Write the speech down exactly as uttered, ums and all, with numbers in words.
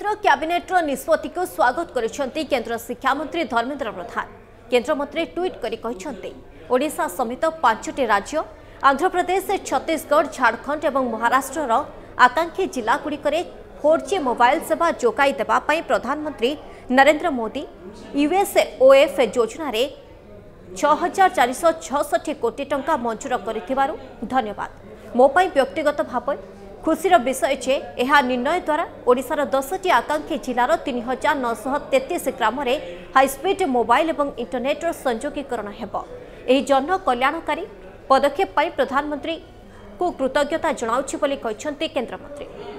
केन्द्र क्याबिनेटर निष्पत्ति को स्वागत करिसेंति केन्द्र शिक्षा मंत्री धर्मेन्द्र प्रधान। केन्द्र मंत्री ट्वीट करि कहिसेंति ओडिशा समेत पांचटी राज्य आंध्रप्रदेश छत्तीसगढ़ झारखंड और महाराष्ट्र आकांक्षी जिला गुड़िकरे फोर जी मोबाइल सेवा जोगाई देबा पई प्रधानमंत्री Narendra Modi U S O F योजना रे छह हजार चार सौ छियासठ कोटी टंका मंजूर करिथिबारु धन्यवाद। मो पई व्यक्तिगत भाव खुशीर विषय जे यह निर्णय द्वारा ओडिशार दस टी आकांक्षी जिलार तीन हजार नौश तेतीस ग्राम हाईस्पीड मोबाइल और इंटरनेटर संयोगीकरण हेबो। एही जन कल्याणकारी पदक्षेप प्रधानमंत्री को कृतज्ञता जनाउछि बोली कहछन्ते केन्द्रमंत्री।